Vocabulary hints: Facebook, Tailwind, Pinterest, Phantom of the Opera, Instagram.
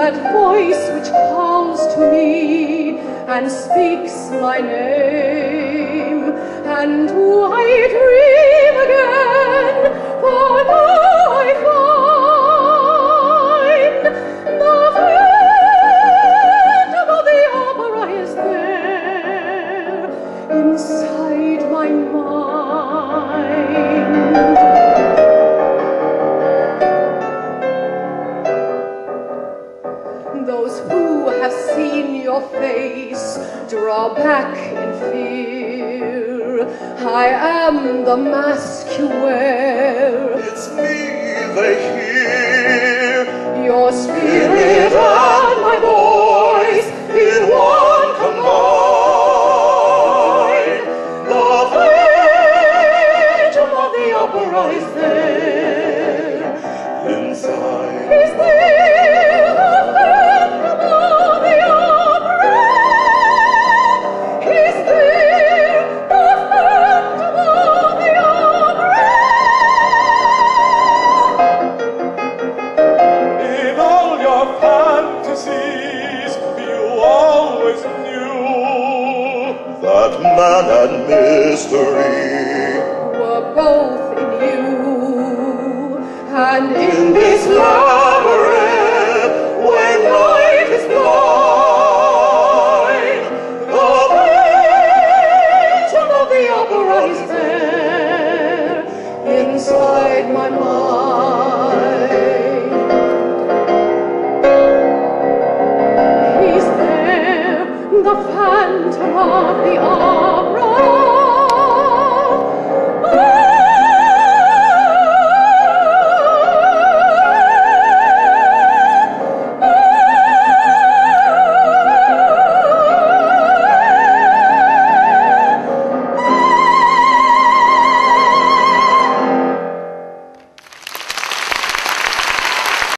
that voice which calls to me and speaks my name. And do I dream again? For now I find the Phantom of the Opera is there inside my mind. Those who have seen your face draw back in fear. I am the mask you wear. It's me they hear. Your spirit and my voice in one combine. The Phantom of the Opera is there inside. Is there? That man and mystery were both in you, and in this labyrinth where light is blind, the Phantom of the Opera is there inside my mind. The Phantom of the Opera.